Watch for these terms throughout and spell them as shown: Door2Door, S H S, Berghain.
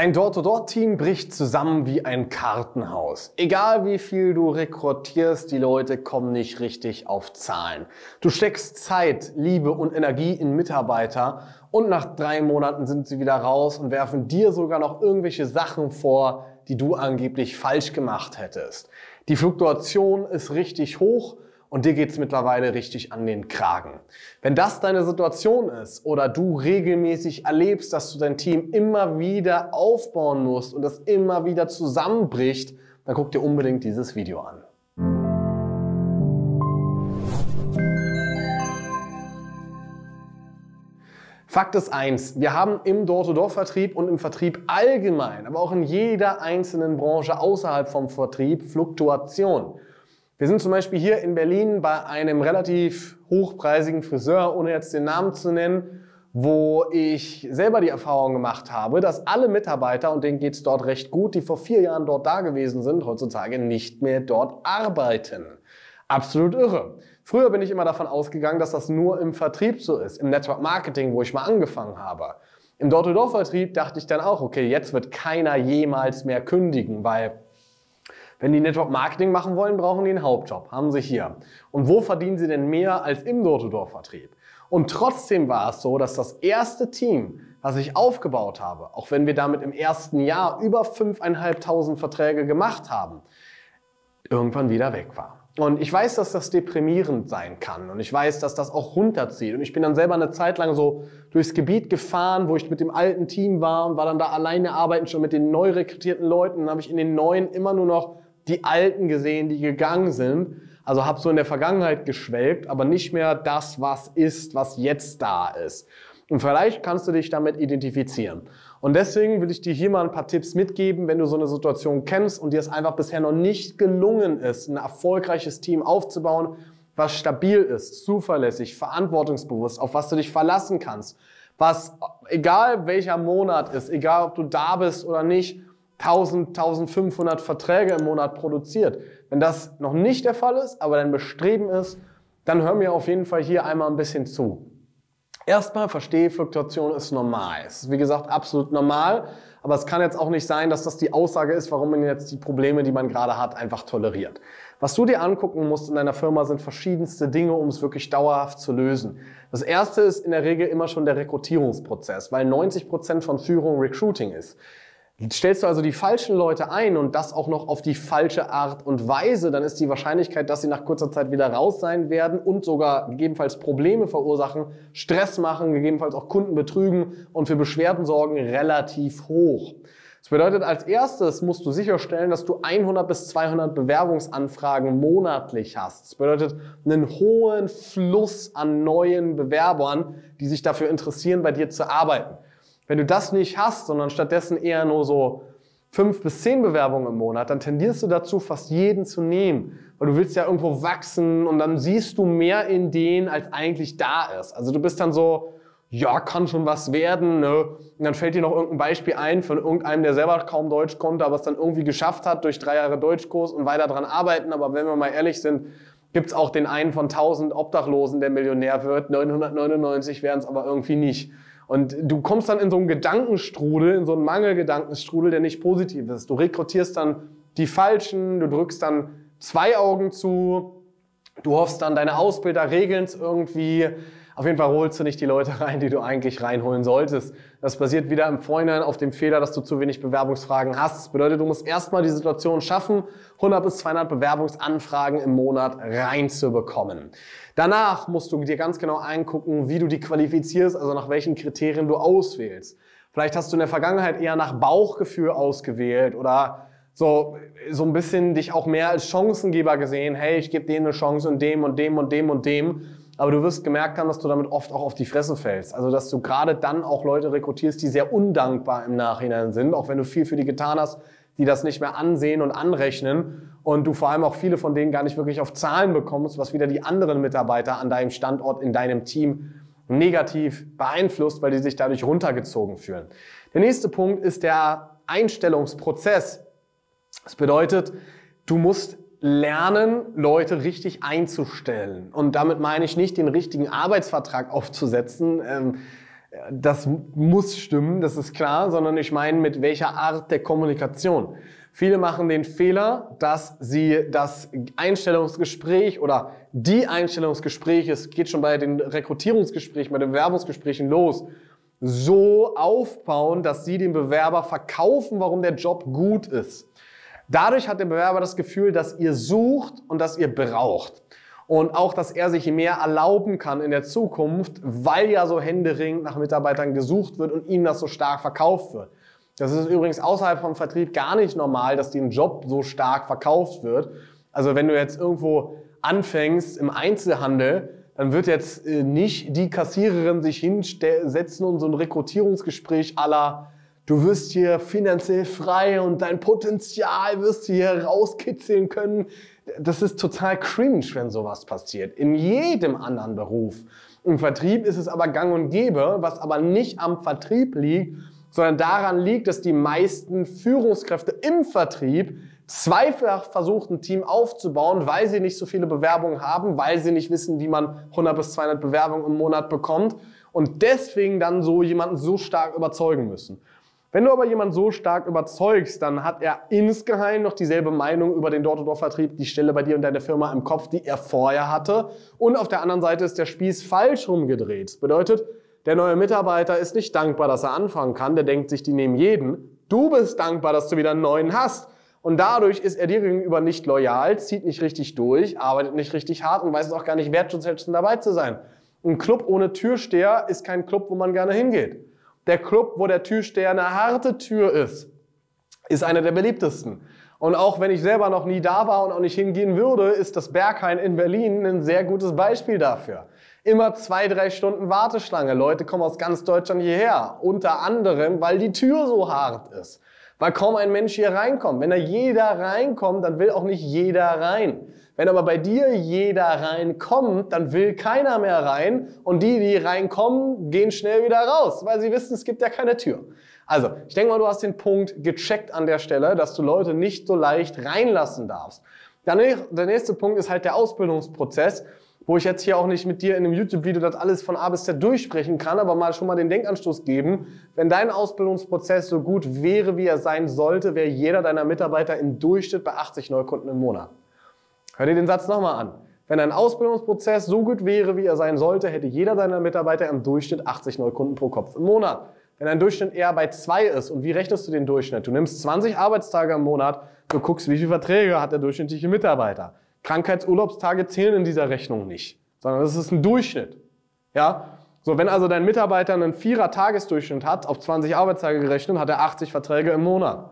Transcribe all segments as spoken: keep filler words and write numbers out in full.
Dein Door-to-Door-Team bricht zusammen wie ein Kartenhaus. Egal wie viel du rekrutierst, die Leute kommen nicht richtig auf Zahlen. Du steckst Zeit, Liebe und Energie in Mitarbeiter und nach drei Monaten sind sie wieder raus und werfen dir sogar noch irgendwelche Sachen vor, die du angeblich falsch gemacht hättest. Die Fluktuation ist richtig hoch. Und dir geht's mittlerweile richtig an den Kragen. Wenn das deine Situation ist oder du regelmäßig erlebst, dass du dein Team immer wieder aufbauen musst und das immer wieder zusammenbricht, dann guck dir unbedingt dieses Video an. Fakt ist eins, wir haben im Door-to-Door-Vertrieb und im Vertrieb allgemein, aber auch in jeder einzelnen Branche außerhalb vom Vertrieb Fluktuation. Wir sind zum Beispiel hier in Berlin bei einem relativ hochpreisigen Friseur, ohne jetzt den Namen zu nennen, wo ich selber die Erfahrung gemacht habe, dass alle Mitarbeiter, und denen geht's dort recht gut, die vor vier Jahren dort da gewesen sind, heutzutage nicht mehr dort arbeiten. Absolut irre. Früher bin ich immer davon ausgegangen, dass das nur im Vertrieb so ist, im Network Marketing, wo ich mal angefangen habe. Im Door-to-Door-Vertrieb dachte ich dann auch, okay, jetzt wird keiner jemals mehr kündigen, weil wenn die Network Marketing machen wollen, brauchen die einen Hauptjob, haben sie hier. Und wo verdienen sie denn mehr als im Door-to-Door-Vertrieb? Und trotzdem war es so, dass das erste Team, was ich aufgebaut habe, auch wenn wir damit im ersten Jahr über fünftausendfünfhundert Verträge gemacht haben, irgendwann wieder weg war. Und ich weiß, dass das deprimierend sein kann und ich weiß, dass das auch runterzieht. Und ich bin dann selber eine Zeit lang so durchs Gebiet gefahren, wo ich mit dem alten Team war und war dann da alleine arbeiten, schon mit den neu rekrutierten Leuten. Dann habe ich in den neuen immer nur noch die Alten gesehen, die gegangen sind. Also habe so in der Vergangenheit geschwelgt, aber nicht mehr das, was ist, was jetzt da ist. Und vielleicht kannst du dich damit identifizieren. Und deswegen will ich dir hier mal ein paar Tipps mitgeben, wenn du so eine Situation kennst und dir es einfach bisher noch nicht gelungen ist, ein erfolgreiches Team aufzubauen, was stabil ist, zuverlässig, verantwortungsbewusst, auf was du dich verlassen kannst, was, egal welcher Monat ist, egal ob du da bist oder nicht, tausend, tausendfünfhundert Verträge im Monat produziert. Wenn das noch nicht der Fall ist, aber dein Bestreben ist, dann hör mir auf jeden Fall hier einmal ein bisschen zu. Erstmal verstehe, Fluktuation ist normal. Es ist wie gesagt absolut normal, aber es kann jetzt auch nicht sein, dass das die Aussage ist, warum man jetzt die Probleme, die man gerade hat, einfach toleriert. Was du dir angucken musst in deiner Firma sind verschiedenste Dinge, um es wirklich dauerhaft zu lösen. Das erste ist in der Regel immer schon der Rekrutierungsprozess, weil neunzig Prozent von Führung Recruiting ist. Stellst du also die falschen Leute ein und das auch noch auf die falsche Art und Weise, dann ist die Wahrscheinlichkeit, dass sie nach kurzer Zeit wieder raus sein werden und sogar gegebenenfalls Probleme verursachen, Stress machen, gegebenenfalls auch Kunden betrügen und für Beschwerden sorgen, relativ hoch. Das bedeutet, als erstes musst du sicherstellen, dass du hundert bis zweihundert Bewerbungsanfragen monatlich hast. Das bedeutet, einen hohen Fluss an neuen Bewerbern, die sich dafür interessieren, bei dir zu arbeiten. Wenn du das nicht hast, sondern stattdessen eher nur so fünf bis zehn Bewerbungen im Monat, dann tendierst du dazu, fast jeden zu nehmen, weil du willst ja irgendwo wachsen und dann siehst du mehr in denen, als eigentlich da ist. Also du bist dann so, ja, kann schon was werden, ne? Und dann fällt dir noch irgendein Beispiel ein von irgendeinem, der selber kaum Deutsch konnte, aber es dann irgendwie geschafft hat durch drei Jahre Deutschkurs und weiter dran arbeiten. Aber wenn wir mal ehrlich sind, gibt's auch den einen von tausend Obdachlosen, der Millionär wird, neunhundertneunundneunzig wären es aber irgendwie nicht. Und du kommst dann in so einen Gedankenstrudel, in so einen Mangelgedankenstrudel, der nicht positiv ist. Du rekrutierst dann die Falschen, du drückst dann zwei Augen zu, du hoffst dann, deine Ausbilder regeln es irgendwie. Auf jeden Fall holst du nicht die Leute rein, die du eigentlich reinholen solltest. Das basiert wieder im Vorhinein auf dem Fehler, dass du zu wenig Bewerbungsfragen hast. Das bedeutet, du musst erstmal die Situation schaffen, hundert bis zweihundert Bewerbungsanfragen im Monat reinzubekommen. Danach musst du dir ganz genau angucken, wie du die qualifizierst, also nach welchen Kriterien du auswählst. Vielleicht hast du in der Vergangenheit eher nach Bauchgefühl ausgewählt oder so, so ein bisschen dich auch mehr als Chancengeber gesehen. Hey, ich gebe denen eine Chance und dem und dem und dem und dem. Aber du wirst gemerkt haben, dass du damit oft auch auf die Fresse fällst. Also, dass du gerade dann auch Leute rekrutierst, die sehr undankbar im Nachhinein sind, auch wenn du viel für die getan hast, die das nicht mehr ansehen und anrechnen und du vor allem auch viele von denen gar nicht wirklich auf Zahlen bekommst, was wieder die anderen Mitarbeiter an deinem Standort, in deinem Team negativ beeinflusst, weil die sich dadurch runtergezogen fühlen. Der nächste Punkt ist der Einstellungsprozess. Das bedeutet, du musst lernen, Leute richtig einzustellen. Und damit meine ich nicht, den richtigen Arbeitsvertrag aufzusetzen. Ähm, das muss stimmen, das ist klar, sondern ich meine mit welcher Art der Kommunikation. Viele machen den Fehler, dass sie das Einstellungsgespräch oder die Einstellungsgespräche, es geht schon bei den Rekrutierungsgesprächen, bei den Bewerbungsgesprächen los, so aufbauen, dass sie dem Bewerber verkaufen, warum der Job gut ist. Dadurch hat der Bewerber das Gefühl, dass ihr sucht und dass ihr braucht. Und auch, dass er sich mehr erlauben kann in der Zukunft, weil ja so händeringend nach Mitarbeitern gesucht wird und ihm das so stark verkauft wird. Das ist übrigens außerhalb vom Vertrieb gar nicht normal, dass dir ein Job so stark verkauft wird. Also wenn du jetzt irgendwo anfängst im Einzelhandel, dann wird jetzt nicht die Kassiererin sich hinsetzen und so ein Rekrutierungsgespräch à la, du wirst hier finanziell frei und dein Potenzial wirst du hier rauskitzeln können. Das ist total cringe, wenn sowas passiert. In jedem anderen Beruf. Im Vertrieb ist es aber gang und gäbe, was aber nicht am Vertrieb liegt, sondern daran liegt, dass die meisten Führungskräfte im Vertrieb zweifelhaft versucht, ein Team aufzubauen, weil sie nicht so viele Bewerbungen haben, weil sie nicht wissen, wie man hundert bis zweihundert Bewerbungen im Monat bekommt und deswegen dann so jemanden so stark überzeugen müssen. Wenn du aber jemanden so stark überzeugst, dann hat er insgeheim noch dieselbe Meinung über den Door-to-Door-Vertrieb, die Stelle bei dir und deiner Firma im Kopf, die er vorher hatte. Und auf der anderen Seite ist der Spieß falsch rumgedreht. Das bedeutet, der neue Mitarbeiter ist nicht dankbar, dass er anfangen kann. Der denkt sich, die nehmen jeden. Du bist dankbar, dass du wieder einen neuen hast. Und dadurch ist er dir gegenüber nicht loyal, zieht nicht richtig durch, arbeitet nicht richtig hart und weiß es auch gar nicht wertschätzend dabei zu sein. Ein Club ohne Türsteher ist kein Club, wo man gerne hingeht. Der Club, wo der Türsteher eine harte Tür ist, ist einer der beliebtesten. Und auch wenn ich selber noch nie da war und auch nicht hingehen würde, ist das Berghain in Berlin ein sehr gutes Beispiel dafür. Immer zwei, drei Stunden Warteschlange. Leute kommen aus ganz Deutschland hierher. Unter anderem, weil die Tür so hart ist. Weil kaum ein Mensch hier reinkommt. Wenn da jeder reinkommt, dann will auch nicht jeder rein. Wenn aber bei dir jeder reinkommt, dann will keiner mehr rein. Und die, die reinkommen, gehen schnell wieder raus, weil sie wissen, es gibt ja keine Tür. Also, ich denke mal, du hast den Punkt gecheckt an der Stelle, dass du Leute nicht so leicht reinlassen darfst. Der nächste Punkt ist halt der Ausbildungsprozess, wo ich jetzt hier auch nicht mit dir in einem YouTube-Video das alles von A bis Z durchsprechen kann, aber mal schon mal den Denkanstoß geben. Wenn dein Ausbildungsprozess so gut wäre, wie er sein sollte, wäre jeder deiner Mitarbeiter im Durchschnitt bei achtzig Neukunden im Monat. Hör dir den Satz nochmal an. Wenn dein Ausbildungsprozess so gut wäre, wie er sein sollte, hätte jeder deiner Mitarbeiter im Durchschnitt achtzig Neukunden pro Kopf im Monat. Wenn dein Durchschnitt eher bei zwei ist, und wie rechnest du den Durchschnitt? Du nimmst zwanzig Arbeitstage im Monat, du guckst, wie viele Verträge hat der durchschnittliche Mitarbeiter. Krankheitsurlaubstage zählen in dieser Rechnung nicht, sondern das ist ein Durchschnitt. Ja? So, wenn also dein Mitarbeiter einen Vierer-Tagesdurchschnitt hat, auf zwanzig Arbeitstage gerechnet, hat er achtzig Verträge im Monat.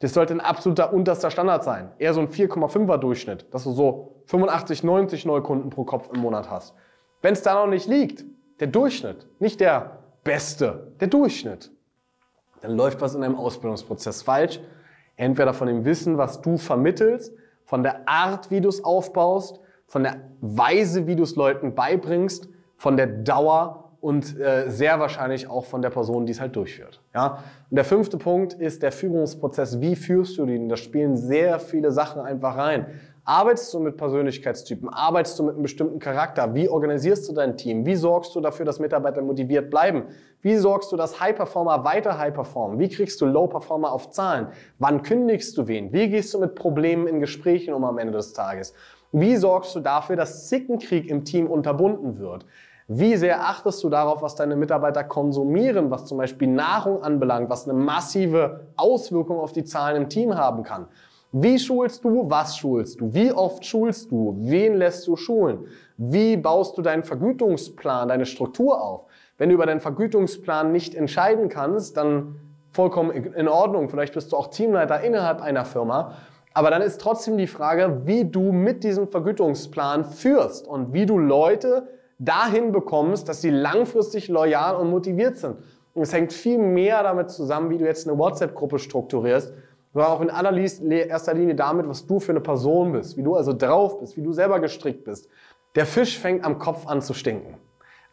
Das sollte ein absoluter unterster Standard sein. Eher so ein vier Komma fünfer Durchschnitt, dass du so fünfundachtzig, neunzig Neukunden pro Kopf im Monat hast. Wenn es da noch nicht liegt, der Durchschnitt, nicht der Beste, der Durchschnitt, dann läuft was in deinem Ausbildungsprozess falsch. Entweder von dem Wissen, was du vermittelst, von der Art, wie du es aufbaust, von der Weise, wie du es Leuten beibringst, von der Dauer und äh, sehr wahrscheinlich auch von der Person, die es halt durchführt. Ja? Und der fünfte Punkt ist der Führungsprozess. Wie führst du den? Da spielen sehr viele Sachen einfach rein. Arbeitest du mit Persönlichkeitstypen? Arbeitest du mit einem bestimmten Charakter? Wie organisierst du dein Team? Wie sorgst du dafür, dass Mitarbeiter motiviert bleiben? Wie sorgst du, dass High-Performer weiter High-Performen? Wie kriegst du Low-Performer auf Zahlen? Wann kündigst du wen? Wie gehst du mit Problemen in Gesprächen um am Ende des Tages? Wie sorgst du dafür, dass Zickenkrieg im Team unterbunden wird? Wie sehr achtest du darauf, was deine Mitarbeiter konsumieren, was zum Beispiel Nahrung anbelangt, was eine massive Auswirkung auf die Zahlen im Team haben kann? Wie schulst du? Was schulst du? Wie oft schulst du? Wen lässt du schulen? Wie baust du deinen Vergütungsplan, deine Struktur auf? Wenn du über deinen Vergütungsplan nicht entscheiden kannst, dann vollkommen in Ordnung. Vielleicht bist du auch Teamleiter innerhalb einer Firma. Aber dann ist trotzdem die Frage, wie du mit diesem Vergütungsplan führst und wie du Leute dahin bekommst, dass sie langfristig loyal und motiviert sind. Und es hängt viel mehr damit zusammen, wie du jetzt eine WhatsApp-Gruppe strukturierst, sondern auch in allererster Linie damit, was du für eine Person bist, wie du also drauf bist, wie du selber gestrickt bist. Der Fisch fängt am Kopf an zu stinken.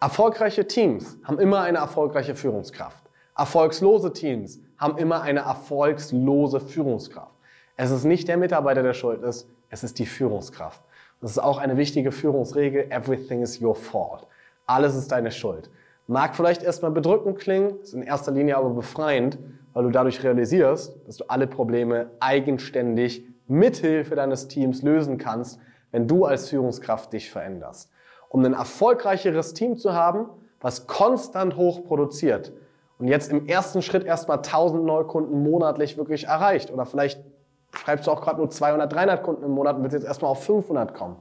Erfolgreiche Teams haben immer eine erfolgreiche Führungskraft. Erfolgslose Teams haben immer eine erfolgslose Führungskraft. Es ist nicht der Mitarbeiter, der schuld ist, es ist die Führungskraft. Das ist auch eine wichtige Führungsregel, everything is your fault. Alles ist deine Schuld. Mag vielleicht erstmal bedrückend klingen, ist in erster Linie aber befreiend, weil du dadurch realisierst, dass du alle Probleme eigenständig mithilfe deines Teams lösen kannst, wenn du als Führungskraft dich veränderst. Um ein erfolgreicheres Team zu haben, was konstant hoch produziert und jetzt im ersten Schritt erstmal tausend Neukunden monatlich wirklich erreicht oder vielleicht schreibst du auch gerade nur zweihundert, dreihundert Kunden im Monat und willst jetzt erstmal auf fünfhundert kommen,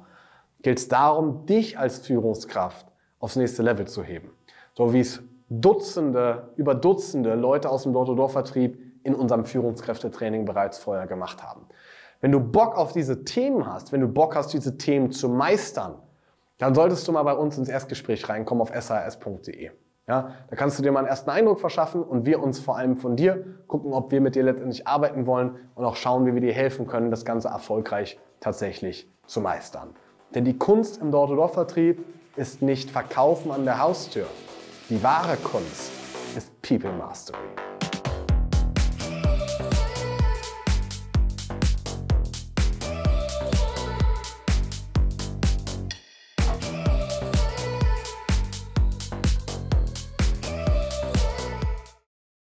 gilt es darum, dich als Führungskraft aufs nächste Level zu heben. So wie es Dutzende, über Dutzende Leute aus dem Door-to-Door-Vertrieb in unserem Führungskräftetraining bereits vorher gemacht haben. Wenn du Bock auf diese Themen hast, wenn du Bock hast, diese Themen zu meistern, dann solltest du mal bei uns ins Erstgespräch reinkommen auf S H S punkt de. Ja, da kannst du dir mal einen ersten Eindruck verschaffen und wir uns vor allem von dir gucken, ob wir mit dir letztendlich arbeiten wollen und auch schauen, wie wir dir helfen können, das Ganze erfolgreich tatsächlich zu meistern. Denn die Kunst im Door-to-Door-Vertrieb ist nicht Verkaufen an der Haustür. Die wahre Kunst ist People Mastery.